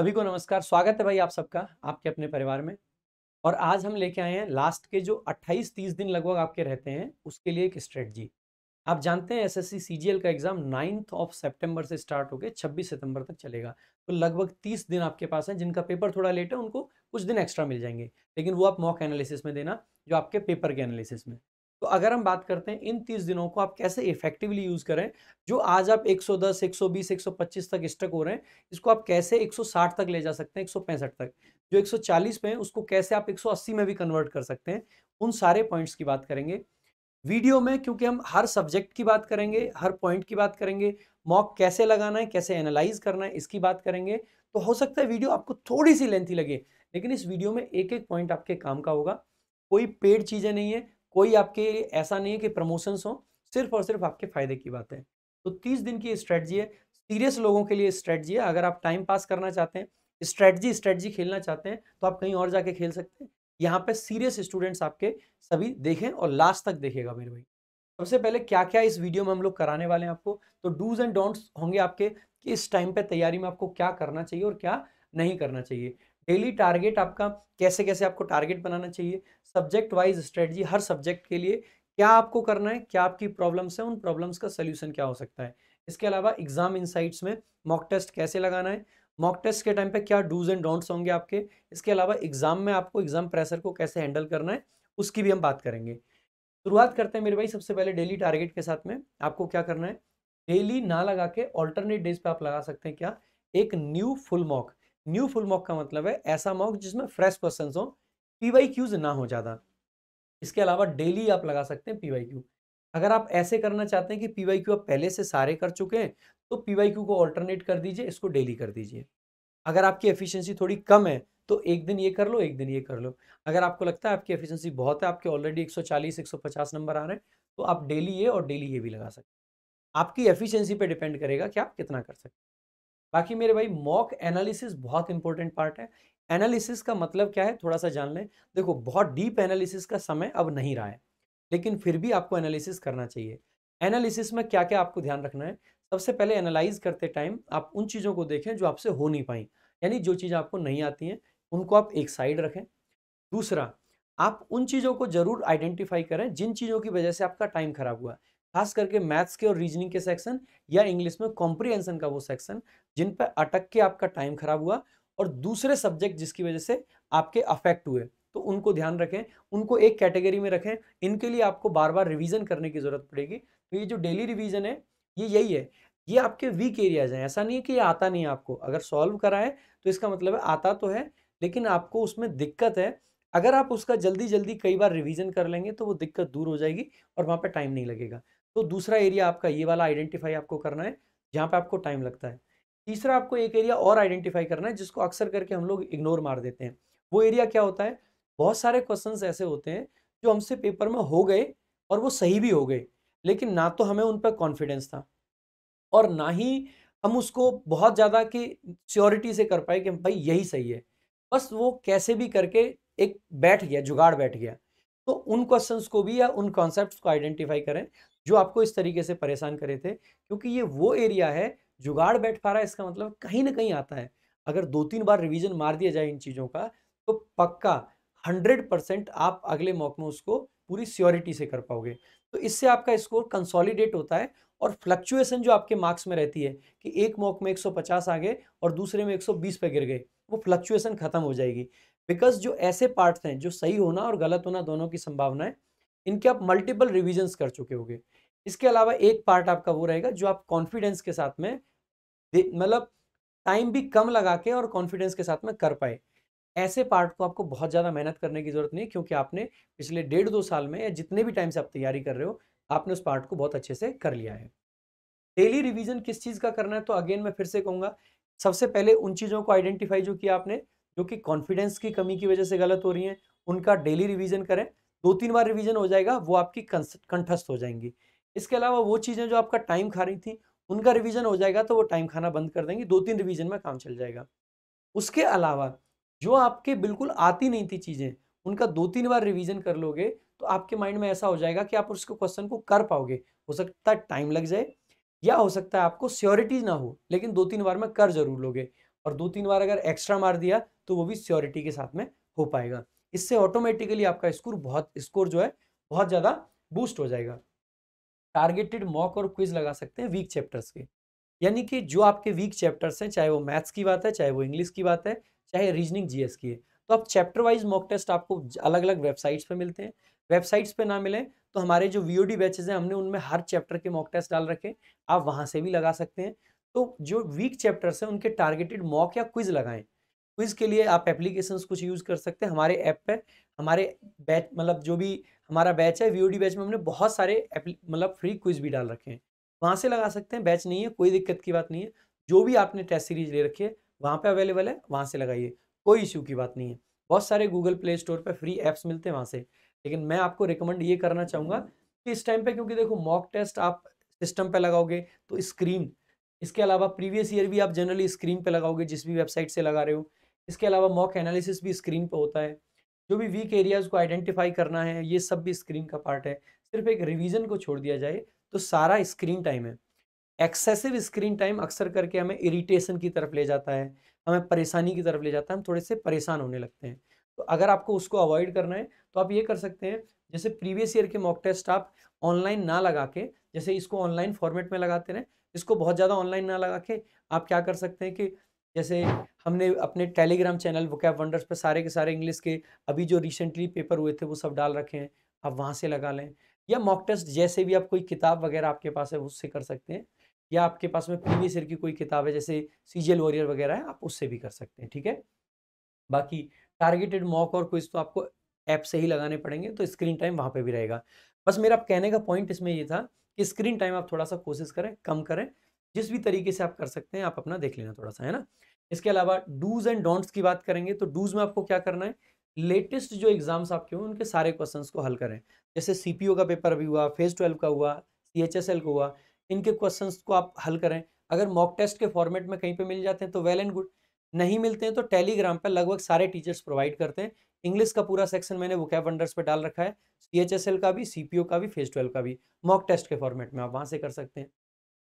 सभी को नमस्कार, स्वागत है भाई आप सबका आपके अपने परिवार में। और आज हम लेके आए हैं लास्ट के जो 28-30 दिन लगभग आपके रहते हैं उसके लिए एक स्ट्रेटजी। आप जानते हैं एसएससी सीजीएल का एग्जाम 9 सितंबर से स्टार्ट होकर 26 सितंबर तक चलेगा, तो लगभग 30 दिन आपके पास हैं। जिनका पेपर थोड़ा लेट है उनको कुछ दिन एक्स्ट्रा मिल जाएंगे, लेकिन वो आप मॉक एनालिसिस में देना, जो आपके पेपर के एनालिसिस में। तो अगर हम बात करते हैं इन 30 दिनों को आप कैसे इफेक्टिवली यूज़ करें, जो आज आप 110, 120, 125 तक स्टक हो रहे हैं, इसको आप कैसे 160 तक ले जा सकते हैं, 165 तक, जो 140 पे हैं उसको कैसे आप 180 में भी कन्वर्ट कर सकते हैं, उन सारे पॉइंट्स की बात करेंगे वीडियो में। क्योंकि हम हर सब्जेक्ट की बात करेंगे, हर पॉइंट की बात करेंगे, मॉक कैसे लगाना है, कैसे एनालाइज करना है, इसकी बात करेंगे। तो हो सकता है वीडियो आपको थोड़ी सी लेंथी लगे, लेकिन इस वीडियो में एक एक पॉइंट आपके काम का होगा। कोई पेड चीज़ें नहीं है, कोई आपके ऐसा नहीं है कि प्रमोशंस हो, सिर्फ और सिर्फ आपके फायदे की बात है। तो 30 दिन की स्ट्रेटजी है, सीरियस लोगों के लिए स्ट्रेटजी है। अगर आप टाइम पास करना चाहते हैं, स्ट्रेटजी खेलना चाहते हैं, तो आप कहीं और जाके खेल सकते हैं। यहाँ पे सीरियस स्टूडेंट्स आपके सभी देखें और लास्ट तक देखेगा मेरे भाई। सबसे पहले क्या क्या इस वीडियो में हम लोग कराने वाले हैं आपको, तो डूज एंड डोंट्स होंगे आपके कि इस टाइम पर तैयारी में आपको क्या करना चाहिए और क्या नहीं करना चाहिए। डेली टारगेट आपका कैसे कैसे आपको टारगेट बनाना चाहिए, सब्जेक्ट वाइज स्ट्रेटजी हर सब्जेक्ट के लिए क्या आपको करना है, क्या आपकी प्रॉब्लम्स हैं, उन प्रॉब्लम्स का सोल्यूशन क्या हो सकता है। इसके अलावा एग्जाम इनसाइट्स में मॉक टेस्ट कैसे लगाना है, मॉक टेस्ट के टाइम पे क्या डूज एंड डोंट्स होंगे आपके। इसके अलावा एग्जाम में आपको एग्जाम प्रेशर को कैसे हैंडल करना है, उसकी भी हम बात करेंगे। शुरुआत करते हैं मेरे भाई सबसे पहले डेली टारगेट के साथ में। आपको क्या करना है, डेली ना लगा के ऑल्टरनेट डेज पर आप लगा सकते हैं क्या, एक new full mock. New full mock का मतलब है ऐसा मॉक जिसमें फ्रेश क्वेश्चंस हो, पीवाईक्यूज ना हो ज़्यादा। इसके अलावा डेली आप लगा सकते हैं पीवाईक्यू। अगर आप ऐसे करना चाहते हैं कि पीवाईक्यू आप पहले से सारे कर चुके हैं, तो पीवाईक्यू को ऑल्टरनेट कर दीजिए, इसको डेली कर दीजिए। अगर आपकी एफिशिएंसी थोड़ी कम है तो एक दिन ये कर लो, एक दिन ये कर लो। अगर आपको लगता है आपकी एफिशिएंसी बहुत है, आपके ऑलरेडी 140, 150 नंबर आ रहे हैं, तो आप डेली ये और डेली ये भी लगा सकते हैं। आपकी एफिशिएंसी पर डिपेंड करेगा कि आप कितना कर सकते हैं। बाकी मेरे भाई मॉक एनालिसिस बहुत इंपॉर्टेंट पार्ट है। एनालिसिस का मतलब क्या है थोड़ा सा जान लें। देखो बहुत डीप एनालिसिस का समय अब नहीं रहा है, लेकिन फिर भी आपको एनालिसिस करना चाहिए। एनालिसिस में क्या क्या आपको ध्यान रखना है, सबसे पहले एनालाइज करते टाइम आप उन चीज़ों को देखें जो आपसे हो नहीं पाई, यानी जो चीज़ें आपको नहीं आती हैं उनको आप एक साइड रखें। दूसरा, आप उन चीज़ों को जरूर आइडेंटिफाई करें जिन चीज़ों की वजह से आपका टाइम खराब हुआ, खास करके मैथ्स के और रीजनिंग के सेक्शन या इंग्लिश में कॉम्प्रिहेंशन का वो सेक्शन जिन पर अटक के आपका टाइम खराब हुआ, और दूसरे सब्जेक्ट जिसकी वजह से आपके अफेक्ट हुए, तो उनको ध्यान रखें, उनको एक कैटेगरी में रखें। इनके लिए आपको बार बार रिवीजन करने की ज़रूरत पड़ेगी। तो ये जो डेली रिवीजन है ये यही है, ये आपके वीक एरियाज हैं। ऐसा नहीं है कि ये आता नहीं है आपको, अगर सॉल्व करा है तो इसका मतलब है आता तो है, लेकिन आपको उसमें दिक्कत है। अगर आप उसका जल्दी जल्दी कई बार रिवीजन कर लेंगे तो वो दिक्कत दूर हो जाएगी और वहाँ पर टाइम नहीं लगेगा। तो दूसरा एरिया आपका ये वाला आइडेंटिफाई आपको करना है जहाँ पे आपको टाइम लगता है। तीसरा, आपको एक एरिया और आइडेंटिफाई करना है जिसको अक्सर करके हम लोग इग्नोर मार देते हैं। वो एरिया क्या होता है, बहुत सारे क्वेश्चंस ऐसे होते हैं जो हमसे पेपर में हो गए और वो सही भी हो गए, लेकिन ना तो हमें उन पर कॉन्फिडेंस था और ना ही हम उसको बहुत ज़्यादा की श्योरिटी से कर पाए कि भाई यही सही है। बस वो कैसे भी करके एक बैठ गया, जुगाड़ बैठ गया। तो उन क्वेश्चंस को भी या उन कॉन्सेप्ट्स को आइडेंटिफाई करें जो आपको इस तरीके से परेशान करे थे, क्योंकि ये वो एरिया है जुगाड़ बैठ पा रहा है, इसका मतलब कहीं ना कहीं आता है। अगर 2-3 बार रिवीजन मार दिया जाए इन चीज़ों का, तो पक्का 100% आप अगले मॉक में उसको पूरी श्योरिटी से कर पाओगे। तो इससे आपका स्कोर कंसोलिडेट होता है और फ्लक्चुएसन जो आपके मार्क्स में रहती है कि एक मॉक में 150 आ गए और दूसरे में 120 पे गिर गए, वो फ्लक्चुएसन खत्म हो जाएगी। बिकॉज जो ऐसे पार्ट्स हैं जो सही होना और गलत होना दोनों की संभावना है, इनके आप मल्टीपल रिविजन्स कर चुके होंगे। इसके अलावा एक पार्ट आपका वो रहेगा जो आप कॉन्फिडेंस के साथ में, मतलब टाइम भी कम लगा के और कॉन्फिडेंस के साथ में कर पाए। ऐसे पार्ट को आपको बहुत ज़्यादा मेहनत करने की ज़रूरत नहीं, क्योंकि आपने पिछले 1.5-2 साल में या जितने भी टाइम से आप तैयारी कर रहे हो, आपने उस पार्ट को बहुत अच्छे से कर लिया है। डेली रिविजन किस चीज़ का करना है, तो अगेन मैं फिर से कहूँगा, सबसे पहले उन चीज़ों को आइडेंटिफाई जो किया आपने जो कि कॉन्फिडेंस की कमी की वजह से गलत हो रही हैं, उनका डेली रिवीजन करें। 2-3 बार रिवीजन हो जाएगा, वो आपकी कंठस्थ हो जाएंगी। इसके अलावा वो चीज़ें जो आपका टाइम खा रही थी, उनका रिवीजन हो जाएगा तो वो टाइम खाना बंद कर देंगी, 2-3 रिवीजन में काम चल जाएगा। उसके अलावा जो आपके बिल्कुल आती नहीं थी चीज़ें, उनका 2-3 बार रिवीजन कर लोगे तो आपके माइंड में ऐसा हो जाएगा कि आप उसको क्वेश्चन को कर पाओगे। हो सकता है टाइम लग जाए या हो सकता है आपको श्योरिटी ना हो, लेकिन 2-3 बार में कर जरूर लोगे। और 2-3 बार अगर एक्स्ट्रा मार दिया तो वो भी श्योरिटी के साथ में हो पाएगा। इससे ऑटोमेटिकली आपका स्कोर जो है बहुत ज़्यादा बूस्ट हो जाएगा। टारगेटेड मॉक और क्विज लगा सकते हैं वीक चैप्टर्स के, यानी कि जो आपके वीक चैप्टर्स हैं, चाहे वो मैथ्स की बात है, चाहे वो इंग्लिश की बात है, चाहे रीजनिंग जीएस की है, तो आप चैप्टर वाइज मॉक टेस्ट आपको अलग अलग वेबसाइट्स पे मिलते हैं। वेबसाइट्स पे ना मिले तो हमारे जो VOD बैचेज हैं हमने उनमें हर चैप्टर के मॉक टेस्ट डाल रखे, आप वहाँ से भी लगा सकते हैं। तो जो वीक चैप्टर्स हैं उनके टारगेटेड मॉक या क्विज लगाएं। क्विज़ के लिए आप एप्लीकेशंस कुछ यूज़ कर सकते हैं। हमारे ऐप पे हमारे बैच मतलब जो भी हमारा बैच है VOD बैच में हमने बहुत सारे मतलब फ्री क्विज भी डाल रखे हैं, वहाँ से लगा सकते हैं। बैच नहीं है कोई दिक्कत की बात नहीं है, जो भी आपने टेस्ट सीरीज ले रखी है वहाँ पे अवेलेबल है, वहाँ से लगाइए, कोई इश्यू की बात नहीं है। बहुत सारे गूगल प्ले स्टोर पर फ्री ऐप्स मिलते हैं वहाँ से, लेकिन मैं आपको रिकमेंड ये करना चाहूँगा कि इस टाइम पर, क्योंकि देखो मॉक टेस्ट आप सिस्टम पर लगाओगे तो स्क्रीन, इसके अलावा प्रीवियस ईयर भी आप जनरली स्क्रीन पे लगाओगे जिस भी वेबसाइट से लगा रहे हो। इसके अलावा मॉक एनालिसिस भी स्क्रीन पे होता है, जो भी वीक एरियाज़ को आइडेंटिफाई करना है ये सब भी स्क्रीन का पार्ट है। सिर्फ एक रिवीजन को छोड़ दिया जाए तो सारा स्क्रीन टाइम है। एक्सेसिव स्क्रीन टाइम अक्सर करके हमें इरिटेशन की तरफ ले जाता है, हमें परेशानी की तरफ ले जाता है, हम थोड़े से परेशान होने लगते हैं। तो अगर आपको उसको अवॉइड करना है तो आप ये कर सकते हैं, जैसे प्रीवियस ईयर के मॉक टेस्ट आप ऑनलाइन ना लगा के, जैसे इसको ऑनलाइन फॉर्मेट में लगाते रहे, इसको बहुत ज़्यादा ऑनलाइन ना लगा के आप क्या कर सकते हैं कि जैसे हमने अपने Telegram channel Book of Wonders पर सारे के सारे इंग्लिश के अभी जो रिसेंटली पेपर हुए थे वो सब डाल रखे हैं, आप वहाँ से लगा लें। या मॉक टेस्ट जैसे भी आप कोई किताब वगैरह आपके पास है उससे कर सकते हैं, या आपके पास में प्रीवियस ईयर की कोई किताब है जैसे CGL वॉरियर वगैरह है, आप उससे भी कर सकते हैं। ठीक है, बाकी टारगेटेड मॉक और क्विज तो आपको ऐप से ही लगाने पड़ेंगे, तो स्क्रीन टाइम वहाँ पर भी रहेगा। बस मेरा कहने का पॉइंट इसमें ये था कि स्क्रीन टाइम आप थोड़ा सा कोशिश करें कम करें, जिस भी तरीके से आप कर सकते हैं आप अपना देख लेना थोड़ा सा, है ना। इसके अलावा डूज एंड डोंट्स की बात करेंगे तो डूज में आपको क्या करना है, लेटेस्ट जो एग्जाम्स आपके हों उनके सारे क्वेश्चंस को हल करें। जैसे CPO का पेपर भी हुआ, फेज 12 का हुआ, CHSL का हुआ, इनके क्वेश्चंस को आप हल करें। अगर मॉक टेस्ट के फॉर्मेट में कहीं पर मिल जाते हैं तो वेल एंड गुड, नहीं मिलते हैं तो टेलीग्राम पर लगभग सारे टीचर्स प्रोवाइड करते हैं। इंग्लिश का पूरा सेक्शन मैंने बुक ऑफ वंडर्स पे डाल रखा है, CHSL का भी, CPO का भी, फेज 12 का भी, मॉक टेस्ट के फॉर्मेट में आप वहाँ से कर सकते हैं।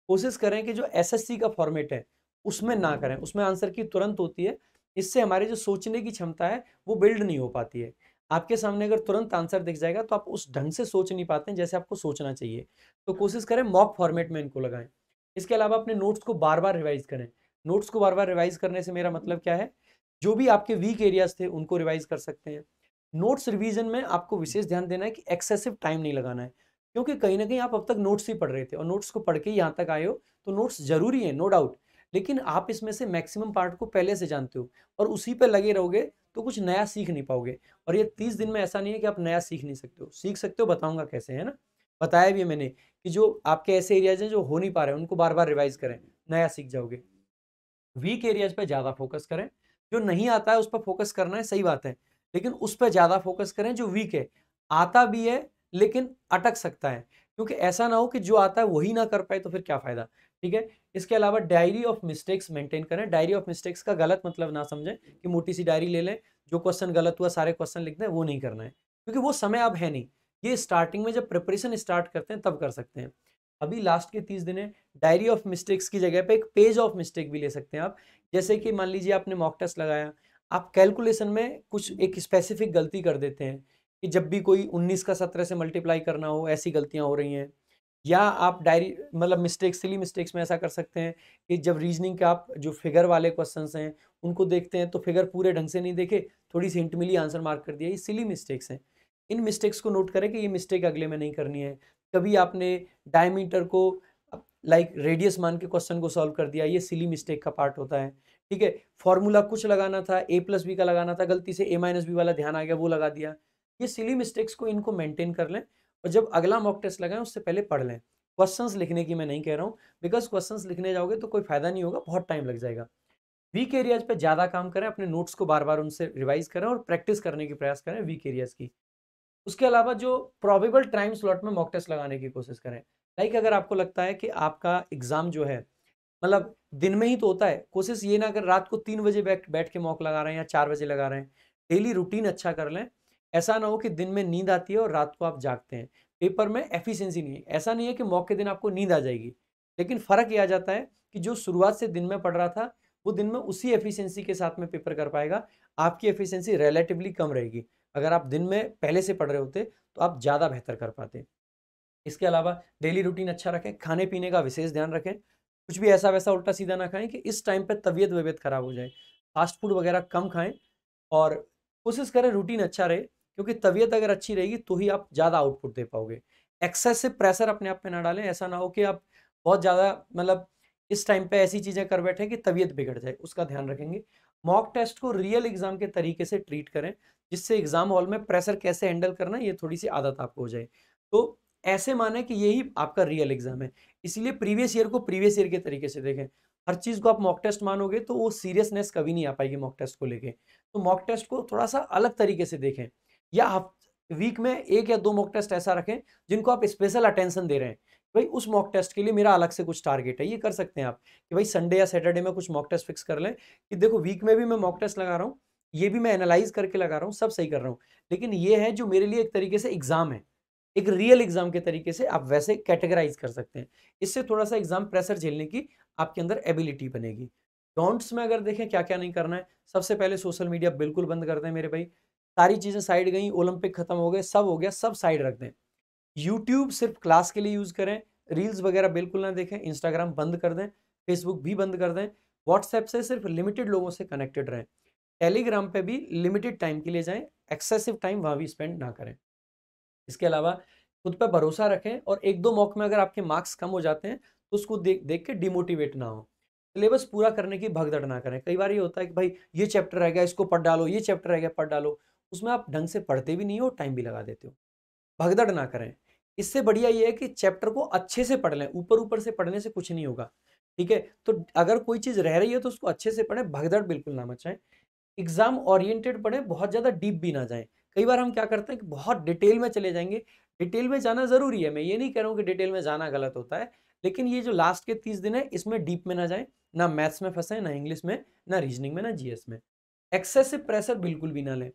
कोशिश करें कि जो SSC का फॉर्मेट है उसमें ना करें, उसमें आंसर की तुरंत होती है, इससे हमारे जो सोचने की क्षमता है वो बिल्ड नहीं हो पाती है। आपके सामने अगर तुरंत आंसर दिख जाएगा तो आप उस ढंग से सोच नहीं पाते हैं जैसे आपको सोचना चाहिए, तो कोशिश करें मॉक फॉर्मेट में इनको लगाएं। इसके अलावा अपने नोट्स को बार बार रिवाइज करें। नोट्स को बार बार रिवाइज करने से मेरा मतलब क्या है, जो भी आपके वीक एरियाज थे उनको रिवाइज कर सकते हैं। नोट्स रिवीजन में आपको विशेष ध्यान देना है कि एक्सेसिव टाइम नहीं लगाना है, क्योंकि कहीं ना कहीं आप अब तक नोट्स ही पढ़ रहे थे और नोट्स को पढ़ के यहाँ तक आए हो, तो नोट्स जरूरी है नो डाउट, लेकिन आप इसमें से मैक्सिमम पार्ट को पहले से जानते हो और उसी पर लगे रहोगे तो कुछ नया सीख नहीं पाओगे। और ये 30 दिन में ऐसा नहीं है कि आप नया सीख नहीं सकते हो, सीख सकते हो, बताऊँगा कैसे, है ना। बताया भी मैंने कि जो आपके ऐसे एरियाज हैं जो हो नहीं पा रहे उनको बार बार रिवाइज करें, नया सीख जाओगे। वीक एरियाज पर ज़्यादा फोकस करें, जो नहीं आता है उस पर फोकस करना है, सही बात है, लेकिन उस पर ज़्यादा फोकस करें जो वीक है। आता भी है लेकिन अटक सकता है, क्योंकि ऐसा ना हो कि जो आता है वही ना कर पाए तो फिर क्या फ़ायदा। ठीक है, इसके अलावा डायरी ऑफ मिस्टेक्स मेंटेन करें। डायरी ऑफ मिस्टेक्स का गलत मतलब ना समझें कि मोटी सी डायरी ले लें, जो क्वेश्चन गलत हुआ सारे क्वेश्चन लिख दें, वो नहीं करना है, क्योंकि वो समय अब है नहीं। ये स्टार्टिंग में जब प्रिपरेशन स्टार्ट करते हैं तब कर सकते हैं, अभी लास्ट के 30 दिन है। डायरी ऑफ मिस्टेक्स की जगह पे एक पेज ऑफ मिस्टेक भी ले सकते हैं आप, जैसे कि मान लीजिए आपने मॉक टेस्ट लगाया, आप कैलकुलेशन में कुछ एक स्पेसिफिक गलती कर देते हैं कि जब भी कोई 19 का 17 से मल्टीप्लाई करना हो, ऐसी गलतियां हो रही हैं। या आप डायरी मतलब मिस्टेक्स सिली मिस्टेक्स में ऐसा कर सकते हैं कि जब रीजनिंग के आप जो फिगर वाले क्वेश्चन हैं उनको देखते हैं तो फिगर पूरे ढंग से नहीं देखे, थोड़ी सी हिंट मिली, आंसर मार्क कर दिया, ये सिली मिस्टेक्स हैं। इन मिस्टेक्स को नोट करें कि ये मिस्टेक अगले में नहीं करनी है। कभी आपने डायमीटर को लाइक रेडियस मान के क्वेश्चन को सॉल्व कर दिया, ये सिली मिस्टेक का पार्ट होता है। ठीक है, फॉर्मूला कुछ लगाना था, A+B का लगाना था, गलती से A-B वाला ध्यान आ गया, वो लगा दिया। ये सिली मिस्टेक्स को इनको मेंटेन कर लें और जब अगला मॉक टेस्ट लगाएं उससे पहले पढ़ लें। क्वेश्चंस लिखने की मैं नहीं कह रहा हूँ, बिकॉज क्वेश्चंस लिखने जाओगे तो कोई फायदा नहीं होगा, बहुत टाइम लग जाएगा। वीक एरियाज पर ज़्यादा काम करें, अपने नोट्स को बार बार उनसे रिवाइज करें और प्रैक्टिस करने की प्रयास करें वीक एरियाज की। उसके अलावा जो प्रोबेबल टाइम स्लॉट में मॉक टेस्ट लगाने की कोशिश करें। लाइक अगर आपको लगता है कि आपका एग्ज़ाम जो है मतलब दिन में ही तो होता है, कोशिश ये ना कर रात को 3 बजे बैठ के मॉक लगा रहे हैं या 4 बजे लगा रहे हैं। डेली रूटीन अच्छा कर लें, ऐसा ना हो कि दिन में नींद आती है और रात को आप जागते हैं, पेपर में एफिशिएंसी नहीं है। ऐसा नहीं है कि मॉक के दिन आपको नींद आ जाएगी, लेकिन फ़र्क ये आ जाता है कि जो शुरुआत से दिन में पढ़ रहा था वो दिन में उसी एफिशिएंसी के साथ में पेपर कर पाएगा। आपकी एफिशिएंसी रिलेटिवली कम रहेगी। अगर आप दिन में पहले से पढ़ रहे होते तो आप ज़्यादा बेहतर कर पाते। इसके अलावा डेली रूटीन अच्छा रखें, खाने पीने का विशेष ध्यान रखें, कुछ भी ऐसा वैसा उल्टा सीधा ना खाएं कि इस टाइम पर तबीयत वबीयत खराब हो जाए। फास्ट फूड वगैरह कम खाएं और कोशिश करें रूटीन अच्छा रहे, क्योंकि तबीयत अगर अच्छी रहेगी तो ही आप ज़्यादा आउटपुट दे पाओगे। एक्सेसिव प्रेशर अपने आप पे ना डालें, ऐसा ना हो कि आप बहुत ज़्यादा मतलब इस टाइम पे ऐसी चीज़ें कर बैठें कि तबीयत बिगड़ जाए, उसका ध्यान रखेंगे। मॉक टेस्ट को रियल एग्जाम के तरीके से ट्रीट करें, जिससे एग्जाम हॉल में प्रेशर कैसे हैंडल करना ये थोड़ी सी आदत आपको हो जाए। तो ऐसे माने कि यही आपका रियल एग्जाम है, इसीलिए प्रीवियस ईयर को प्रीवियस ईयर के तरीके से देखें। हर चीज़ को आप मॉक टेस्ट मानोगे तो वो सीरियसनेस कभी नहीं आ पाएगी मॉक टेस्ट को लेके। तो मॉक टेस्ट को थोड़ा सा अलग तरीके से देखें, या आप वीक में एक या दो मॉक टेस्ट ऐसा रखें जिनको आप स्पेशल अटेंशन दे रहे हैं। भाई उस मॉक टेस्ट के लिए मेरा अलग से कुछ टारगेट है, ये कर सकते हैं आप कि भाई संडे या सैटरडे में कुछ मॉक टेस्ट फिक्स कर लें कि देखो वीक में भी मैं मॉक टेस्ट लगा रहा हूँ, ये भी मैं एनालाइज करके लगा रहा हूँ, सब सही कर रहा हूँ, लेकिन ये है जो मेरे लिए एक तरीके से एग्जाम है, एक रियल एग्जाम के तरीके से आप वैसे कैटेगराइज कर सकते हैं। इससे थोड़ा सा एग्जाम प्रेशर झेलने की आपके अंदर एबिलिटी बनेगी। डोंट्स में अगर देखें क्या क्या नहीं करना है, सबसे पहले सोशल मीडिया बिल्कुल बंद कर दें मेरे भाई, सारी चीज़ें साइड गई, ओलंपिक खत्म हो गए, सब हो गया, सब साइड रख दें। यूट्यूब सिर्फ क्लास के लिए यूज़ करें, रील्स वगैरह बिल्कुल ना देखें, इंस्टाग्राम बंद कर दें, फेसबुक भी बंद कर दें, व्हाट्सएप से सिर्फ लिमिटेड लोगों से कनेक्टेड रहें, टेलीग्राम पे भी लिमिटेड टाइम के लिए जाएं, एक्सेसिव टाइम वहाँ भी स्पेंड ना करें। इसके अलावा खुद पे भरोसा रखें और एक दो मॉक में अगर आपके मार्क्स कम हो जाते हैं तो उसको देख के डिमोटिवेट ना हो। सिलेबस पूरा करने की भगदड़ ना करें। कई बार ये होता है कि भाई ये चैप्टर रह गया इसको पढ़ डालो, ये चैप्टर रह गया पढ़ डालो, उसमें आप ढंग से पढ़ते भी नहीं हो, टाइम भी लगा देते हो। भगदड़ ना करें, इससे बढ़िया ये है कि चैप्टर को अच्छे से पढ़ लें, ऊपर ऊपर से पढ़ने से कुछ नहीं होगा। ठीक है, तो अगर कोई चीज़ रह रही है तो उसको अच्छे से पढ़ें, भगदड़ बिल्कुल ना मचाएं। एग्जाम ओरिएंटेड पढ़ें, बहुत ज़्यादा डीप भी ना जाएं। कई बार हम क्या करते हैं कि बहुत डिटेल में चले जाएंगे। डिटेल में जाना ज़रूरी है, मैं ये नहीं कह रहा हूँ कि डिटेल में जाना गलत होता है, लेकिन ये जो लास्ट के 30 दिन है इसमें डीप में ना जाएं, ना मैथ्स में फंसें, ना इंग्लिश में, ना रीजनिंग में, ना जीएस में। एक्सेसिव प्रेशर बिल्कुल भी ना लें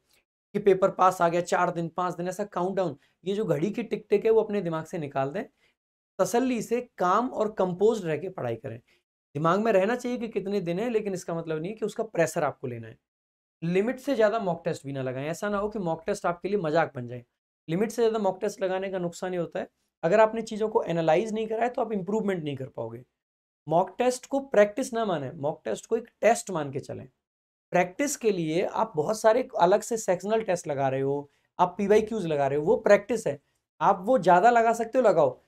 कि पेपर पास आ गया 4 दिन 5 दिन, ऐसा काउंटडाउन, ये जो घड़ी की टिक टिक है वो अपने दिमाग से निकाल दें। तसल्ली से काम और कंपोज रह के पढ़ाई करें। दिमाग में रहना चाहिए कि कितने दिन है, लेकिन इसका मतलब नहीं है कि उसका प्रेशर आपको लेना है। लिमिट से ज़्यादा मॉक टेस्ट भी ना लगाएं, ऐसा ना हो कि मॉक टेस्ट आपके लिए मजाक बन जाए। लिमिट से ज़्यादा मॉक टेस्ट लगाने का नुकसान ये होता है, अगर आपने चीज़ों को एनालाइज नहीं कराया तो आप इम्प्रूवमेंट नहीं कर पाओगे। मॉक टेस्ट को प्रैक्टिस ना माने, मॉक टेस्ट को एक टेस्ट मान के चलें। प्रैक्टिस के लिए आप बहुत सारे अलग से सेक्शनल टेस्ट लगा रहे हो, आप PYQs लगा रहे हो, वो प्रैक्टिस है, आप वो ज़्यादा लगा सकते हो लगाओ।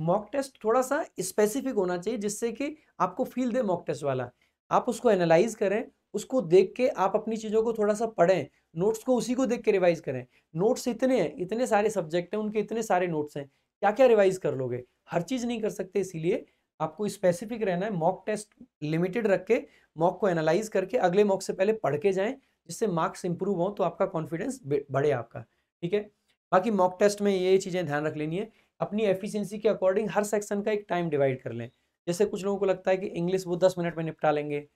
मॉक टेस्ट थोड़ा सा स्पेसिफिक होना चाहिए जिससे कि आपको फील दे मॉक टेस्ट वाला। आप उसको एनालाइज करें, उसको देख के आप अपनी चीज़ों को थोड़ा सा पढ़ें, नोट्स को उसी को देख के रिवाइज करें। नोट्स इतने हैं, इतने सारे सब्जेक्ट हैं, उनके इतने सारे नोट्स हैं, क्या क्या रिवाइज कर लोगे? हर चीज़ नहीं कर सकते, इसीलिए आपको स्पेसिफिक रहना है। मॉक टेस्ट लिमिटेड रख के मॉक को एनालाइज करके अगले मॉक से पहले पढ़ के जाएं, जिससे मार्क्स इंप्रूव हों तो आपका कॉन्फिडेंस बढ़े आपका। ठीक है, बाकी मॉक टेस्ट में ये चीज़ें ध्यान रख लेनी है। अपनी एफिशिएंसी के अकॉर्डिंग हर सेक्शन का एक टाइम डिवाइड कर लें। जैसे कुछ लोगों को लगता है कि इंग्लिश वो 10 मिनट में निपटा लेंगे,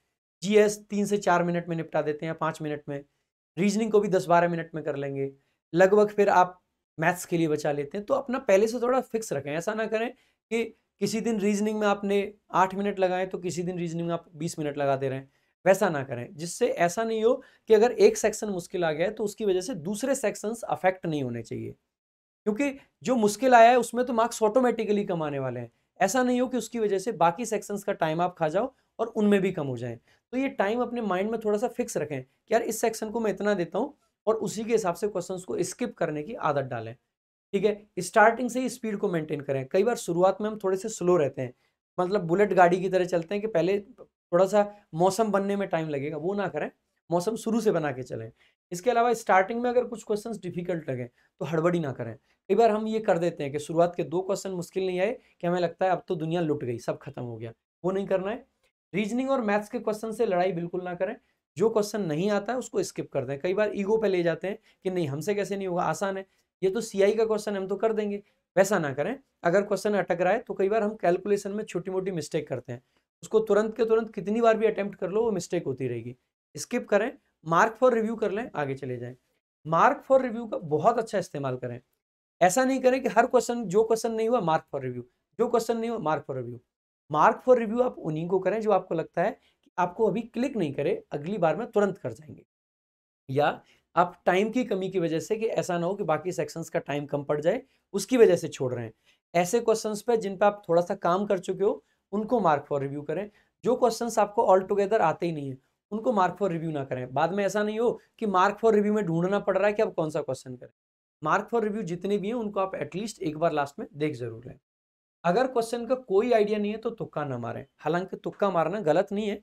GS 3 से 4 मिनट में निपटा देते हैं, 5 मिनट में, रीजनिंग को भी 10-12 मिनट में कर लेंगे लगभग, फिर आप मैथ्स के लिए बचा लेते हैं। तो अपना पहले से थोड़ा फिक्स रखें, ऐसा ना करें कि किसी दिन रीजनिंग में आपने 8 मिनट लगाए तो किसी दिन रीजनिंग में आप 20 मिनट लगा दे रहे हैं, वैसा ना करें, जिससे ऐसा नहीं हो कि अगर एक सेक्शन मुश्किल आ गया है तो उसकी वजह से दूसरे सेक्शंस अफेक्ट नहीं होने चाहिए, क्योंकि जो मुश्किल आया है उसमें तो मार्क्स ऑटोमेटिकली कम आने वाले हैं। ऐसा नहीं हो कि उसकी वजह से बाकी सेक्शंस का टाइम आप खा जाओ और उनमें भी कम हो जाए। तो ये टाइम अपने माइंड में थोड़ा सा फिक्स रखें कि यार इस सेक्शन को मैं इतना देता हूँ, और उसी के हिसाब से क्वेश्चंस को स्किप करने की आदत डालें। ठीक है, स्टार्टिंग से ही स्पीड को मेंटेन करें। कई बार शुरुआत में हम थोड़े से स्लो रहते हैं, मतलब बुलेट गाड़ी की तरह चलते हैं कि पहले थोड़ा सा मौसम बनने में टाइम लगेगा, वो ना करें, मौसम शुरू से बना के चलें। इसके अलावा स्टार्टिंग में अगर कुछ क्वेश्चंस डिफिकल्ट लगें तो हड़बड़ी ना करें। कई बार हम ये कर देते हैं कि शुरुआत के 2 क्वेश्चन मुश्किल नहीं आए कि हमें लगता है अब तो दुनिया लुट गई, सब खत्म हो गया, वो नहीं करना है। रीजनिंग और मैथ्स के क्वेश्चन से लड़ाई बिल्कुल ना करें, जो क्वेश्चन नहीं आता है उसको स्किप कर दें। कई बार ईगो पे ले जाते हैं कि नहीं हमसे कैसे नहीं होगा, आसान है, ये तो CI का क्वेश्चन है, हम तो कर देंगे, वैसा ना करें। अगर क्वेश्चन अटक रहा है तो कई बार हम कैलकुलेशन में छोटी मोटी मिस्टेक करते हैं, उसको तुरंत के तुरंत कितनी बार भी अटैम्प्ट कर लो वो मिस्टेक होती रहेगी, स्किप करें। मार्क फॉर रिव्यू कर लें, आगे चले जाएँ। मार्क फॉर रिव्यू का बहुत अच्छा इस्तेमाल करें, ऐसा नहीं करें कि हर क्वेश्चन, जो क्वेश्चन नहीं हुआ मार्क फॉर रिव्यू, जो क्वेश्चन नहीं हुआ mark for review. Mark for review आप उन्हीं को करें जो आपको लगता है कि आपको अभी क्लिक नहीं करे, अगली बार में तुरंत कर जाएंगे। या आप टाइम की कमी की वजह से, कि ऐसा ना हो कि बाकी सेक्शंस का टाइम कम पड़ जाए, उसकी वजह से छोड़ रहे हैं। ऐसे क्वेश्चंस पे जिन पे आप थोड़ा सा काम कर चुके हो उनको मार्क फॉर रिव्यू करें। जो क्वेश्चंस आपको ऑल टुगेदर आते ही नहीं है उनको मार्क फॉर रिव्यू ना करें। बाद में ऐसा नहीं हो कि मार्क फॉर रिव्यू में ढूंढना पड़ रहा है कि आप कौन सा क्वेश्चन करें। मार्क फॉर रिव्यू जितने भी हैं उनको आप एटलीस्ट एक बार लास्ट में देख जरूर लें। अगर क्वेश्चन का कोई आइडिया नहीं है तो तुक्का ना मारें। हालांकि तुक्का मारना गलत नहीं है।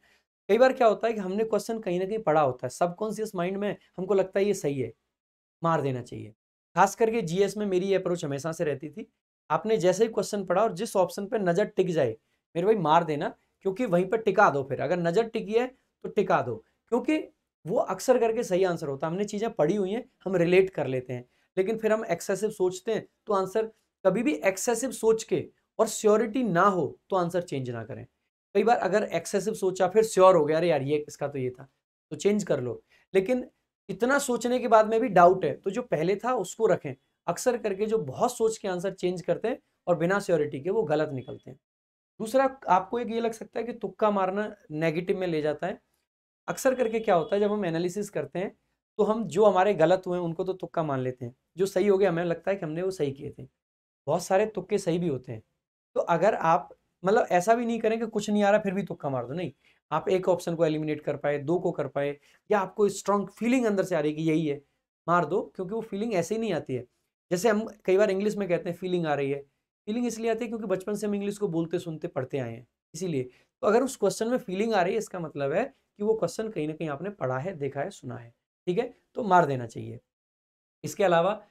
कई बार क्या होता है कि हमने क्वेश्चन कहीं ना कहीं पढ़ा होता है, सबकॉन्शियस माइंड में हमको लगता है ये सही है, मार देना चाहिए। खास करके जीएस में मेरी अप्रोच हमेशा से रहती थी, आपने जैसे ही क्वेश्चन पढ़ा और जिस ऑप्शन पर नज़र टिक जाए मेरे भाई मार देना, क्योंकि वहीं पर टिका दो। फिर अगर नज़र टिकी है तो टिका दो, क्योंकि वो अक्सर करके सही आंसर होता है। हमने चीज़ें पढ़ी हुई हैं, हम रिलेट कर लेते हैं, लेकिन फिर हम एक्सेसिव सोचते हैं तो आंसर कभी भी एक्सेसिव सोच के और श्योरिटी ना हो तो आंसर चेंज ना करें। कई बार अगर एक्सेसिव सोचा फिर श्योर हो गया, अरे यार ये इसका तो ये था तो चेंज कर लो, लेकिन इतना सोचने के बाद में भी डाउट है तो जो पहले था उसको रखें। अक्सर करके जो बहुत सोच के आंसर चेंज करते हैं और बिना श्योरिटी के वो गलत निकलते हैं। दूसरा, आपको एक ये लग सकता है कि तुक्का मारना नेगेटिव में ले जाता है। अक्सर करके क्या होता है, जब हम एनालिसिस करते हैं तो हम जो हमारे गलत हुए उनको तो तुक्का मान लेते हैं, जो सही हो गया हमें लगता है कि हमने वो सही किए थे। बहुत सारे तुक्के सही भी होते हैं। तो अगर आप मतलब ऐसा भी नहीं करें कि कुछ नहीं आ रहा फिर भी तुक्का मार दो, नहीं। आप एक ऑप्शन को एलिमिनेट कर पाए, दो को कर पाए, या आपको स्ट्रांग फीलिंग अंदर से आ रही है कि यही है, मार दो। क्योंकि वो फीलिंग ऐसे ही नहीं आती है। जैसे हम कई बार इंग्लिश में कहते हैं फीलिंग आ रही है, फीलिंग इसलिए आती है क्योंकि बचपन से हम इंग्लिश को बोलते सुनते पढ़ते आए हैं, इसीलिए। तो अगर उस क्वेश्चन में फीलिंग आ रही है इसका मतलब है कि वो क्वेश्चन कहीं ना कहीं आपने पढ़ा है, देखा है, सुना है, ठीक है, तो मार देना चाहिए। इसके अलावा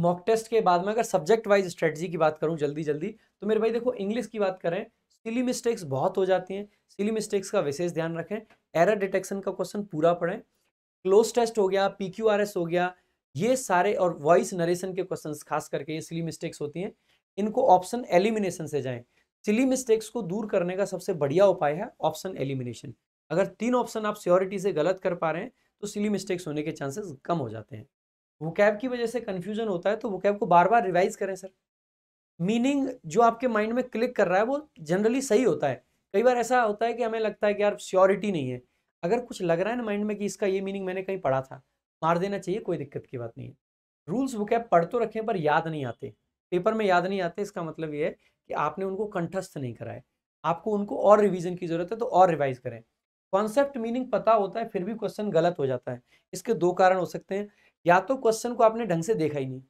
मॉक टेस्ट के बाद में अगर सब्जेक्ट वाइज स्ट्रेटजी की बात करूं जल्दी तो मेरे भाई देखो, इंग्लिश की बात करें, सिली मिस्टेक्स बहुत हो जाती हैं। सिली मिस्टेक्स का विशेष ध्यान रखें। एरर डिटेक्शन का क्वेश्चन पूरा पढ़ें। क्लोज टेस्ट हो गया, PQRS हो गया, ये सारे और वॉइस नरेशन के क्वेश्चन खास करके ये सिली मिस्टेक्स होती हैं। इनको ऑप्शन एलिमिनेशन से जाएँ। सिली मिस्टेक्स को दूर करने का सबसे बढ़िया उपाय है ऑप्शन एलिमिनेशन। अगर तीन ऑप्शन आप श्योरिटी से गलत कर पा रहे हैं तो सिली मिस्टेक्स होने के चांसेस कम हो जाते हैं। वोकैब की वजह से कन्फ्यूजन होता है तो वोकैब को बार बार रिवाइज करें सर। मीनिंग जो आपके माइंड में क्लिक कर रहा है वो जनरली सही होता है। कई बार ऐसा होता है कि हमें लगता है कि यार श्योरिटी नहीं है, अगर कुछ लग रहा है ना माइंड में कि इसका ये मीनिंग मैंने कहीं पढ़ा था, मार देना चाहिए, कोई दिक्कत की बात नहीं है। रूल्स वोकैब पढ़ तो रखें पर याद नहीं आते, पेपर में याद नहीं आते। इसका मतलब ये है कि आपने उनको कंठस्थ नहीं कराए, आपको उनको और रिविजन की जरूरत है तो और रिवाइज करें। कॉन्सेप्ट मीनिंग पता होता है फिर भी क्वेश्चन गलत हो जाता है। इसके दो कारण हो सकते हैं, या तो क्वेश्चन को आपने ढंग से देखा ही नहीं,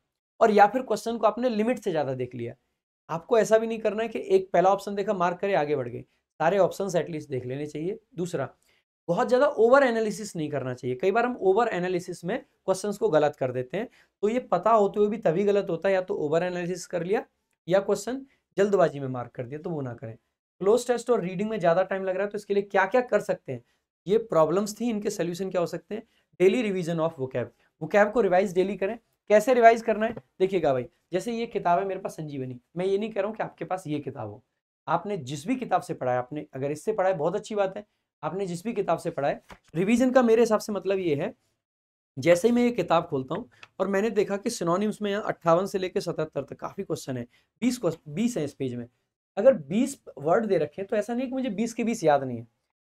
और या फिर क्वेश्चन को आपने लिमिट से ज़्यादा देख लिया। आपको ऐसा भी नहीं करना है कि एक पहला ऑप्शन देखा मार्क करे आगे बढ़ गए, सारे ऑप्शंस एटलीस्ट देख लेने चाहिए। दूसरा, बहुत ज़्यादा ओवर एनालिसिस नहीं करना चाहिए। कई बार हम ओवर एनालिसिस में क्वेश्चंस को गलत कर देते हैं, तो ये पता होते हुए भी तभी गलत होता है, या तो ओवर एनालिसिस कर लिया या क्वेश्चन जल्दबाजी में मार्क कर दिया, तो वो ना करें। क्लोज टेस्ट और रीडिंग में ज़्यादा टाइम लग रहा है तो इसके लिए क्या क्या कर सकते हैं, ये प्रॉब्लम्स थी, इनके सोल्यूशन क्या हो सकते हैं। Daily revision of vocab, vocab को रिवाइज डेली करें। कैसे रिवाइज करना है देखिएगा भाई, जैसे ये किताब है मेरे पास संजीवनी, मैं ये नहीं कह रहा हूँ कि आपके पास ये किताब हो। आपने जिस भी किताब से पढ़ा है, आपने अगर इससे पढ़ा है बहुत अच्छी बात है, आपने जिस भी किताब से पढ़ा है। रिवीजन का मेरे हिसाब से मतलब ये है, जैसे ही मैं ये किताब खोलता हूँ और मैंने देखा कि सिनोनिम्स में यहाँ 58 से लेकर 77 तक काफ़ी क्वेश्चन है, 20 हैं इस पेज में। अगर 20 वर्ड दे रखे तो ऐसा नहीं है कि मुझे 20 के 20 याद नहीं है,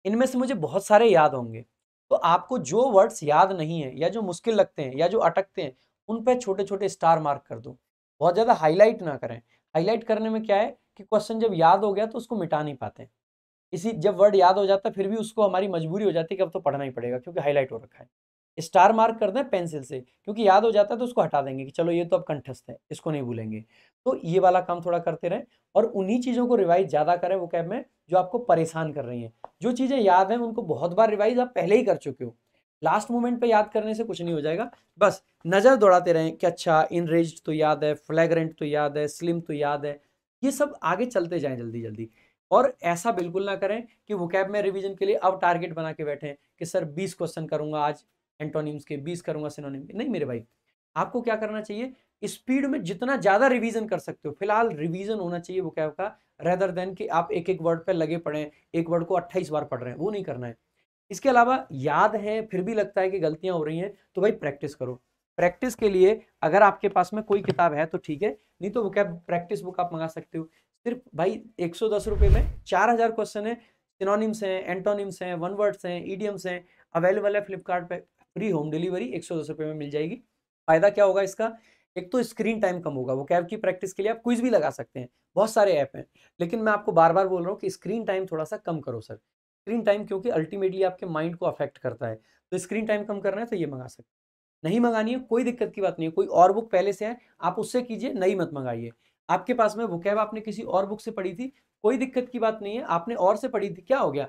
इनमें से मुझे बहुत सारे याद होंगे। तो आपको जो वर्ड्स याद नहीं है, या जो मुश्किल लगते हैं, या जो अटकते हैं, उन पर छोटे छोटे स्टार मार्क कर दो। बहुत ज़्यादा हाईलाइट ना करें। हाईलाइट करने में क्या है कि क्वेश्चन जब याद हो गया तो उसको मिटा नहीं पाते। इसी जब वर्ड याद हो जाता फिर भी उसको हमारी मजबूरी हो जाती है कि अब तो पढ़ना ही पड़ेगा क्योंकि हाईलाइट हो रखा है। स्टार मार्क कर दें पेंसिल से, क्योंकि याद हो जाता है तो उसको हटा देंगे कि चलो ये तो अब कंठस्थ है, इसको नहीं भूलेंगे। तो ये वाला काम थोड़ा करते रहें और उन्हीं चीज़ों को रिवाइज ज़्यादा करें वोकैब में जो आपको परेशान कर रही हैं। जो चीज़ें याद हैं उनको बहुत बार रिवाइज आप पहले ही कर चुके हो, लास्ट मोमेंट पे याद करने से कुछ नहीं हो जाएगा। बस नज़र दौड़ाते रहें कि अच्छा इनरेज्ड तो याद है, फ्लैग्रेंट तो याद है, स्लिम तो याद है, ये सब आगे चलते जाएँ जल्दी। और ऐसा बिल्कुल ना करें कि वोकैब में रिविजन के लिए अब टारगेट बना के बैठें कि सर 20 क्वेश्चन करूँगा आज एंटोनिम्स के, 20 करूंगा सिनोनिम के। नहीं मेरे भाई, आपको क्या करना चाहिए, स्पीड में जितना ज़्यादा रिवीजन कर सकते हो। फिलहाल रिवीजन होना चाहिए वोकैब का, रेदर देन कि आप एक एक वर्ड पे लगे पड़े, एक वर्ड को 28 बार पढ़ रहे हैं, वो नहीं करना है। इसके अलावा याद है फिर भी लगता है कि गलतियां हो रही हैं तो भाई प्रैक्टिस करो। प्रैक्टिस के लिए अगर आपके पास में कोई किताब है तो ठीक है, नहीं तो वोकैब प्रैक्टिस बुक आप मंगा सकते हो। सिर्फ भाई 110 रुपये में 4000 क्वेश्चन है, सिनोनिम्स हैं, एंटोनिम्स हैं, वन वर्ड्स हैं, ईडियम्स हैं, अवेलेबल है फ्लिपकार्ट पे, फ्री होम डिलीवरी 110 रुपये में मिल जाएगी। फ़ायदा क्या होगा इसका, एक तो स्क्रीन टाइम कम होगा, वोकैब की प्रैक्टिस के लिए आप क्विज भी लगा सकते हैं, बहुत सारे ऐप हैं, लेकिन मैं आपको बार बार बोल रहा हूँ कि स्क्रीन टाइम थोड़ा सा कम करो सर। स्क्रीन टाइम क्योंकि अल्टीमेटली आपके माइंड को अफेक्ट करता है, तो स्क्रीन टाइम कम करना है तो ये मंगा सकते हैं। नहीं मंगानी है कोई दिक्कत की बात नहीं है, कोई और बुक पहले से है आप उससे कीजिए, नई मत मंगाइए। आपके पास में वोकैब आपने किसी और बुक से पढ़ी थी, कोई दिक्कत की बात नहीं है, आपने और से पढ़ी थी, क्या हो गया,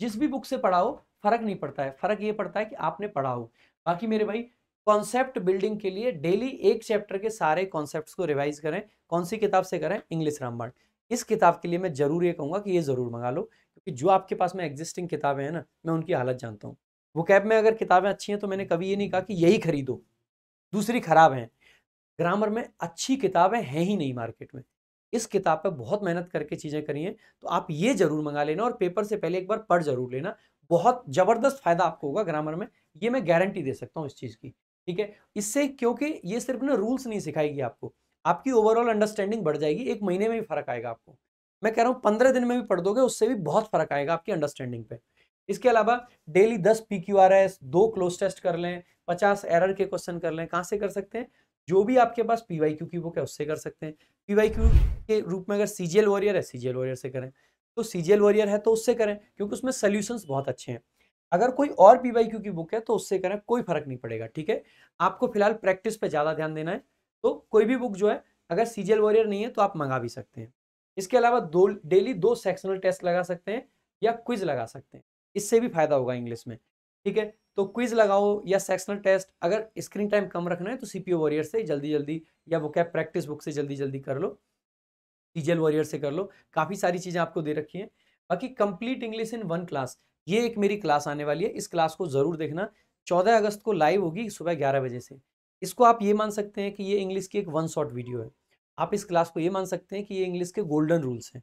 जिस भी बुक से पढ़ाओ फर्क नहीं पड़ता है, फर्क ये पड़ता है कि आपने पढ़ाओ। बाकी मेरे भाई कॉन्सेप्ट बिल्डिंग के लिए डेली एक चैप्टर के सारे कॉन्सेप्ट्स को रिवाइज करें। कौन सी किताब से करें, इंग्लिश रामबाण। इस किताब के लिए मैं जरूर ये कहूँगा कि ये ज़रूर मंगा लो, क्योंकि जो आपके पास में एग्जिस्टिंग किताबें हैं ना, मैं उनकी हालत जानता हूँ। वोकैब में अगर किताबें अच्छी हैं तो मैंने कभी ये नहीं कहा कि यही खरीदो, दूसरी खराब हैं। ग्रामर में अच्छी किताबें हैं ही नहीं मार्केट में। इस किताब पर बहुत मेहनत करके चीज़ें करी हैं, तो आप ये ज़रूर मंगा लेना और पेपर से पहले एक बार पढ़ ज़रूर लेना, बहुत ज़बरदस्त फ़ायदा आपको होगा ग्रामर में, ये मैं गारंटी दे सकता हूँ इस चीज़ की, ठीक है। इससे क्योंकि ये सिर्फ ना रूल्स नहीं सिखाएगी आपको, आपकी ओवरऑल अंडरस्टैंडिंग बढ़ जाएगी। एक महीने में भी फर्क आएगा आपको, मैं कह रहा हूँ 15 दिन में भी पढ़ दोगे उससे भी बहुत फर्क आएगा आपकी अंडरस्टैंडिंग पे। इसके अलावा डेली 10 PQRS, 2 क्लोज टेस्ट कर लें, 50 एरर के क्वेश्चन कर लें। कहाँ से कर सकते हैं, जो भी आपके पास PYQ की बुक है उससे कर सकते हैं। PYQ के रूप में अगर CGL वॉरियर है, CGL वॉरियर से करें, तो CGL वॉरियर है तो उससे करें क्योंकि उसमें सोल्यूशंस बहुत अच्छे हैं। अगर कोई और PYQ की बुक है तो उससे करें, कोई फर्क नहीं पड़ेगा, ठीक है। आपको फिलहाल प्रैक्टिस पे ज़्यादा ध्यान देना है, तो कोई भी बुक जो है अगर CGL वॉरियर नहीं है तो आप मंगा भी सकते हैं। इसके अलावा डेली 2 सेक्शनल टेस्ट लगा सकते हैं या क्विज लगा सकते हैं, इससे भी फायदा होगा इंग्लिश में, ठीक है। तो क्विज लगाओ या सेक्शनल टेस्ट, अगर स्क्रीन टाइम कम रखना है तो CPO वॉरियर से जल्दी जल्दी या वोकैब प्रैक्टिस बुक से जल्दी जल्दी कर लो, CGL वॉरियर से कर लो। काफ़ी सारी चीज़ें आपको दे रखी हैं। बाकी कंप्लीट इंग्लिश इन 1 क्लास, ये एक मेरी क्लास आने वाली है, इस क्लास को ज़रूर देखना। 14 अगस्त को लाइव होगी सुबह 11 बजे से। इसको आप ये मान सकते हैं कि ये इंग्लिश की एक 1 शॉट वीडियो है। आप इस क्लास को ये मान सकते हैं कि ये इंग्लिश के गोल्डन रूल्स हैं।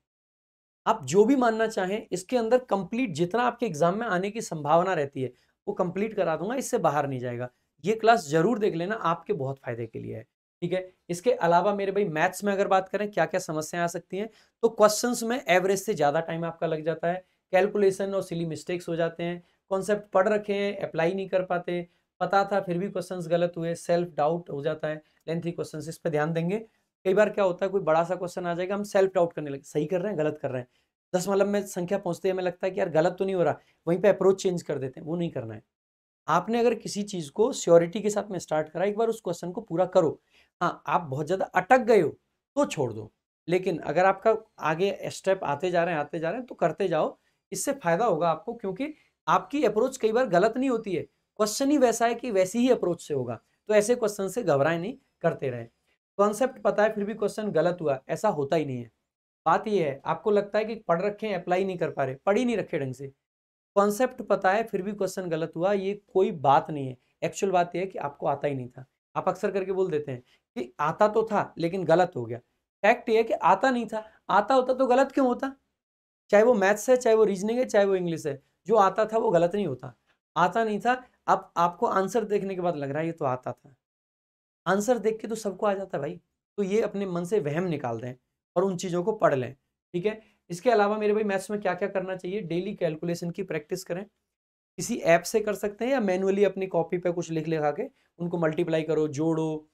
आप जो भी मानना चाहें इसके अंदर कंप्लीट जितना आपके एग्जाम में आने की संभावना रहती है वो कंप्लीट करा दूंगा, इससे बाहर नहीं जाएगा। ये क्लास ज़रूर देख लेना, आपके बहुत फ़ायदे के लिए है, ठीक है। इसके अलावा मेरे भाई मैथ्स में अगर बात करें क्या क्या समस्याएँ आ सकती हैं, तो क्वेश्चंस में एवरेज से ज़्यादा टाइम आपका लग जाता है, कैलकुलेशन और सिली मिस्टेक्स हो जाते हैं, कॉन्सेप्ट पढ़ रखे हैं अप्लाई नहीं कर पाते, पता था फिर भी क्वेश्चंस गलत हुए, सेल्फ डाउट हो जाता है, लेंथी क्वेश्चंस, इस पर ध्यान देंगे। कई बार क्या होता है कोई बड़ा सा क्वेश्चन आ जाएगा, हम सेल्फ डाउट करने लगे, सही कर रहे हैं गलत कर रहे हैं, 10 मतलब में संख्या पहुँचते हमें लगता है कि यार गलत तो नहीं हो रहा, वहीं पर अप्रोच चेंज कर देते हैं। वो नहीं करना है। आपने अगर किसी चीज़ को श्योरिटी के साथ में स्टार्ट करा, एक बार उस क्वेश्चन को पूरा करो। हाँ, आप बहुत ज़्यादा अटक गए हो तो छोड़ दो, लेकिन अगर आपका आगे स्टेप आते जा रहे हैं तो करते जाओ, इससे फायदा होगा आपको। क्योंकि आपकी अप्रोच कई बार गलत नहीं होती है, क्वेश्चन ही वैसा है कि वैसी ही अप्रोच से होगा, तो ऐसे क्वेश्चन से घबराएं नहीं, करते रहें। कॉन्सेप्ट पता है फिर भी क्वेश्चन गलत हुआ, ऐसा होता ही नहीं है। बात यह है आपको लगता है कि पढ़ रखे हैं अप्लाई नहीं कर पा रहे, पढ़ ही नहीं रखे ढंग से। कॉन्सेप्ट पता है फिर भी क्वेश्चन गलत हुआ, ये कोई बात नहीं है। एक्चुअल बात यह है कि आपको आता ही नहीं था। आप अक्सर करके बोल देते हैं कि आता तो था लेकिन गलत हो गया। फैक्ट ये है कि आता नहीं था, आता होता तो गलत क्यों होता? चाहे वो मैथ्स है, चाहे वो रीजनिंग है, चाहे वो इंग्लिश है, जो आता था वो गलत नहीं होता। आता नहीं था, अब आपको आंसर देखने के बाद लग रहा है ये तो आता था। आंसर देख के तो सबको आ जाता है भाई। तो ये अपने मन से वहम निकाल दें और उन चीज़ों को पढ़ लें, ठीक है। इसके अलावा मेरे भाई मैथ्स में क्या क्या करना चाहिए, डेली कैलकुलेशन की प्रैक्टिस करें, किसी ऐप से कर सकते हैं या मैनुअली अपनी कॉपी पर कुछ लिख लिखा के उनको मल्टीप्लाई करो, जोड़ो,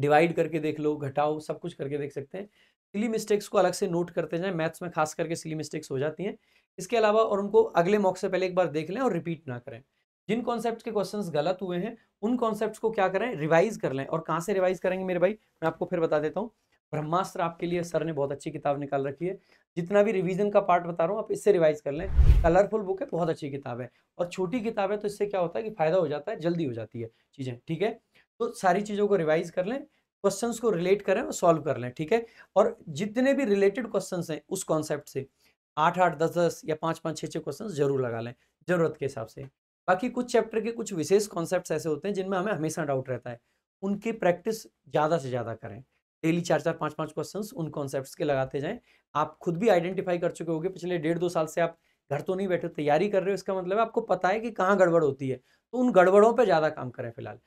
डिवाइड करके देख लो, घटाओ, सब कुछ करके देख सकते हैं। सिली मिस्टेक्स को अलग से नोट करते जाएं, मैथ्स में खास करके सिली मिस्टेक्स हो जाती हैं। इसके अलावा और उनको अगले मॉक से पहले एक बार देख लें और रिपीट ना करें। जिन कॉन्सेप्ट्स के क्वेश्चंस गलत हुए हैं उन कॉन्सेप्ट्स को क्या करें, रिवाइज कर लें। और कहाँ से रिवाइज करेंगे मेरे भाई, मैं आपको फिर बता देता हूँ। ब्रह्मास्त्र आपके लिए सर ने बहुत अच्छी किताब निकाल रखी है, जितना भी रिवीजन का पार्ट बता रहा हूँ आप इससे रिवाइज कर लें। कलरफुल बुक है, बहुत अच्छी किताब है और छोटी किताब है, तो इससे क्या होता है कि फ़ायदा हो जाता है, जल्दी हो जाती है चीज़ें, ठीक है। तो सारी चीज़ों को रिवाइज कर लें, क्वेश्चंस को रिलेट करें और सॉल्व कर लें, ठीक है। और जितने भी रिलेटेड क्वेश्चंस हैं उस कॉन्सेप्ट से 8-8, 10-10 या 5-5, 6-6 क्वेश्चंस जरूर लगा लें ज़रूरत के हिसाब से। बाकी कुछ चैप्टर के कुछ विशेष कॉन्सेप्ट्स ऐसे होते हैं जिनमें हमें हमेशा डाउट रहता है, उनकी प्रैक्टिस ज़्यादा से ज़्यादा करें। डेली 4-4, 5-5 क्वेश्चंस उन कॉन्सेप्ट्स के लगाते जाएँ। आप खुद भी आइडेंटिफाई कर चुके होंगे, पिछले 1.5-2 साल से आप घर तो नहीं बैठे, तैयारी कर रहे हो, इसका मतलब आपको पता है कि कहाँ गड़बड़ होती है, तो उन गड़बड़ों पर ज़्यादा काम करें। फिलहाल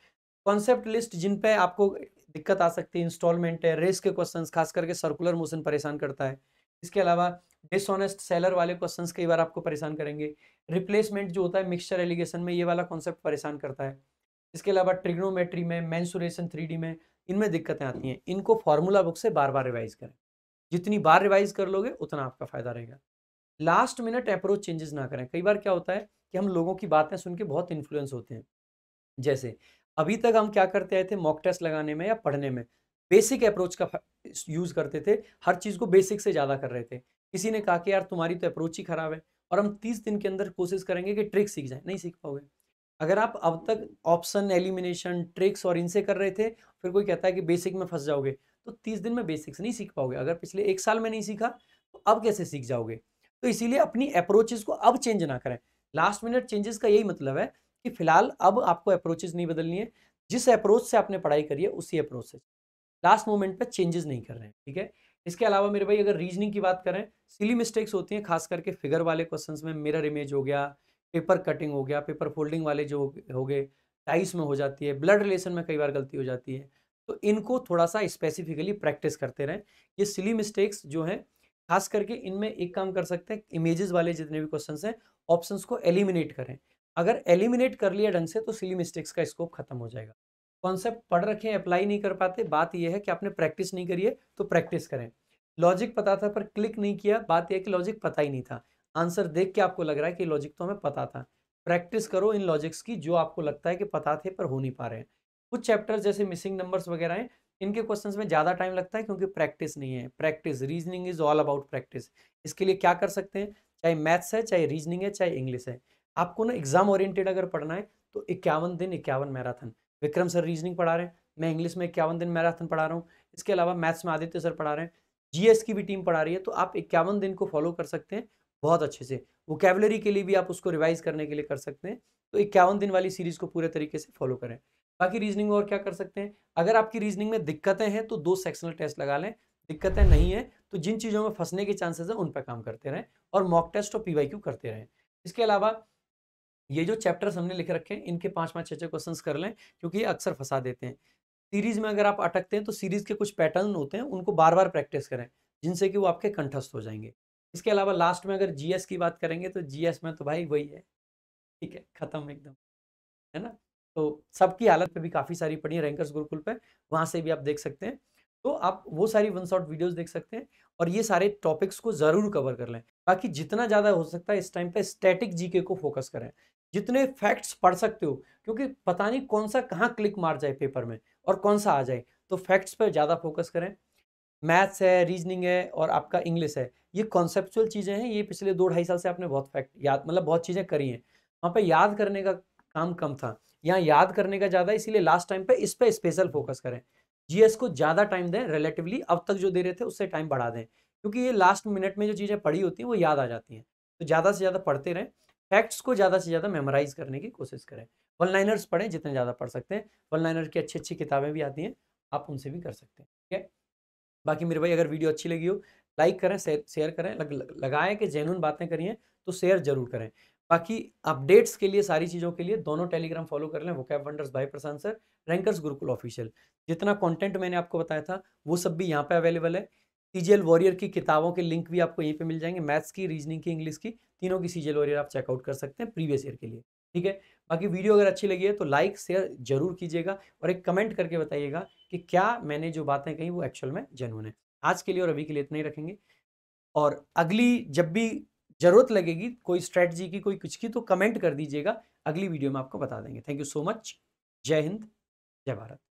कॉन्सेप्ट लिस्ट जिन पे आपको दिक्कत आ सकती है, इंस्टॉलमेंट है, रेस के क्वेश्चंस, खास करके सर्कुलर मोशन परेशान करता है, इसके अलावा डिसऑनेस्ट सेलर वाले क्वेश्चंस कई बार आपको परेशान करेंगे। रिप्लेसमेंट जो होता है मिक्सचर एलिगेशन में, ये वाला कॉन्सेप्ट परेशान करता है। इसके अलावा ट्रिग्नोमेट्री में, मेंसुरेशन 3D में, इनमें दिक्कतें आती हैं। इनको फार्मूला बुक से बार बार रिवाइज करें, जितनी बार रिवाइज कर लोगे उतना आपका फायदा रहेगा। लास्ट मिनट अप्रोच चेंजेस ना करें। कई बार क्या होता है कि हम लोगों की बातें सुन के बहुत इन्फ्लुएंस होते हैं। जैसे अभी तक हम क्या करते आए थे, मॉक टेस्ट लगाने में या पढ़ने में बेसिक अप्रोच का यूज़ करते थे, हर चीज़ को बेसिक से ज़्यादा कर रहे थे। किसी ने कहा कि यार तुम्हारी तो अप्रोच ही खराब है, और हम 30 दिन के अंदर कोशिश करेंगे कि ट्रिक सीख जाए, नहीं सीख पाओगे। अगर आप अब तक ऑप्शन, एलिमिनेशन, ट्रिक्स और इनसे कर रहे थे, फिर कोई कहता है कि बेसिक में फंस जाओगे, तो 30 दिन में बेसिक्स नहीं सीख पाओगे। अगर पिछले 1 साल में नहीं सीखा तो अब कैसे सीख जाओगे। तो इसीलिए अपनी अप्रोचेस को अब चेंज ना करें। लास्ट मिनट चेंजेस का यही मतलब है कि फिलहाल अब आपको अप्रोचेस नहीं बदलनी है, जिस अप्रोच से आपने पढ़ाई करी है उसी अप्रोच से लास्ट मोमेंट पर चेंजेस नहीं कर रहे हैं, ठीक है। इसके अलावा मेरे भाई अगर रीजनिंग की बात करें, सिली मिस्टेक्स होती हैं, खास करके फिगर वाले क्वेश्चंस में। मिरर इमेज हो गया, पेपर कटिंग हो गया, पेपर फोल्डिंग वाले जो हो गए, डाइस में हो जाती है, ब्लड रिलेशन में कई बार गलती हो जाती है। तो इनको थोड़ा सा स्पेसिफिकली प्रैक्टिस करते रहें। ये सिली मिस्टेक्स जो हैं, खास करके इनमें एक काम कर सकते हैं, इमेजेस वाले जितने भी क्वेश्चंस हैं, ऑप्शंस को एलिमिनेट करें। अगर एलिमिनेट कर लिया ढंग से तो सिली मिस्टेक्स का स्कोप खत्म हो जाएगा। कॉन्सेप्ट पढ़ रखे हैं, अप्लाई नहीं कर पाते, बात यह है कि आपने प्रैक्टिस नहीं करी है, तो प्रैक्टिस करें। लॉजिक पता था पर क्लिक नहीं किया, बात यह है कि लॉजिक पता ही नहीं था। आंसर देख के आपको लग रहा है कि लॉजिक तो हमें पता था। प्रैक्टिस करो इन लॉजिक्स की जो आपको लगता है कि पता थे पर हो नहीं पा रहे हैं। कुछ चैप्टर्स जैसे मिसिंग नंबर्स वगैरह हैं, इनके क्वेश्चंस में ज़्यादा टाइम लगता है क्योंकि प्रैक्टिस नहीं है। Practice, reasoning is all about practice. इसके लिए क्या कर सकते हैं, चाहे मैथ्स है, चाहे रीजनिंग है, चाहे इंग्लिश है, आपको ना एग्जाम ओरिएंटेड अगर पढ़ना है तो 51 दिन 51 मैराथन। विक्रम सर रीजनिंग पढ़ा रहे हैं, मैं इंग्लिश में 51 दिन मैराथन पढ़ा रहा हूँ। इसके अलावा मैथ्स में आदित्य सर पढ़ा रहे हैं, जीएस की भी टीम पढ़ा रही है। तो आप 51 दिन को फॉलो कर सकते हैं बहुत अच्छे से। वोकैबुलरी के लिए भी आप उसको रिवाइज करने के लिए कर सकते हैं। तो 51 दिन वाली सीरीज को पूरे तरीके से फॉलो करें। बाकी रीजनिंग और क्या कर सकते हैं, अगर आपकी रीजनिंग में दिक्कतें हैं तो 2 सेक्शनल टेस्ट लगा लें। दिक्कतें नहीं है तो जिन चीज़ों में फंसने के चांसेस हैं उन पर काम करते रहें, और मॉक टेस्ट और पीवाईक्यू करते रहें। इसके अलावा ये जो चैप्टर्स हमने लिख रखे हैं इनके 5-6 क्वेश्चंस कर लें, क्योंकि ये अक्सर फंसा देते हैं। सीरीज में अगर आप अटकते हैं तो सीरीज के कुछ पैटर्न होते हैं, उनको बार बार प्रैक्टिस करें, जिनसे कि वो आपके कंठस्थ हो जाएंगे। इसके अलावा लास्ट में अगर जीएस की बात करेंगे तो जीएस में तो भाई वही है, ठीक है, खत्म एकदम, है ना। तो सबकी हालत पे भी काफ़ी सारी पड़ी है रैंकर्स गुरुकुल पे, वहाँ से भी आप देख सकते हैं। तो आप वो सारी 1 शॉट वीडियोस देख सकते हैं, और ये सारे टॉपिक्स को ज़रूर कवर कर लें। बाकी जितना ज़्यादा हो सकता है इस टाइम पे स्टैटिक जीके को फोकस करें, जितने फैक्ट्स पढ़ सकते हो, क्योंकि पता नहीं कौन सा कहाँ क्लिक मार जाए पेपर में और कौन सा आ जाए। तो फैक्ट्स पर ज़्यादा फोकस करें। मैथ्स है, रीजनिंग है, और आपका इंग्लिश है, ये कॉन्सेप्चुअल चीज़ें हैं। ये पिछले 2-2.5 साल से आपने बहुत फैक्ट याद, मतलब बहुत चीज़ें करी हैं। वहाँ पे याद करने का काम कम था, यहाँ याद करने का ज़्यादा, इसीलिए लास्ट टाइम पे इस पर स्पेशल फोकस करें। जीएस को ज़्यादा टाइम दें रिलेटिवली, अब तक जो दे रहे थे उससे टाइम बढ़ा दें, क्योंकि ये लास्ट मिनट में जो चीज़ें पढ़ी होती हैं वो याद आ जाती हैं। तो ज़्यादा से ज़्यादा पढ़ते रहें, फैक्ट्स को ज़्यादा से ज़्यादा मेमोराइज करने की कोशिश करें। वन लाइनर्स पढ़ें जितने ज़्यादा पढ़ सकते हैं, वन लाइनर की अच्छी अच्छी किताबें भी आती हैं, आप उनसे भी कर सकते हैं, ठीक है। बाकी मेरे भाई अगर वीडियो अच्छी लगी हो लाइक करें, शेयर करें, लगाएं कि जेन्युइन बातें करिए तो शेयर जरूर करें। बाकी अपडेट्स के लिए, सारी चीज़ों के लिए दोनों टेलीग्राम फॉलो कर लें, Book of Wonders by Prashant sir, Rankers Gurukul official. जितना कंटेंट मैंने आपको बताया था वो सब भी यहाँ पे अवेलेबल है। सीजीएल वॉरियर की किताबों के लिंक भी आपको यहीं पर मिल जाएंगे, मैथ्स की, रीजनिंग की, इंग्लिश की, तीनों की सीजीएल वॉरियर आप चेकआउट कर सकते हैं प्रीवियस ईयर के लिए, ठीक है। बाकी वीडियो अगर अच्छी लगी है तो लाइक शेयर जरूर कीजिएगा, और एक कमेंट करके बताइएगा कि क्या मैंने जो बातें कही वो एक्चुअल में जेन्युइन है। आज के लिए और अभी के लिए इतना ही रखेंगे, और अगली जब भी जरूरत लगेगी कोई स्ट्रेटजी की, कोई कुछ की, तो कमेंट कर दीजिएगा, अगली वीडियो में आपको बता देंगे। Thank you so much. जय हिंद, जय भारत।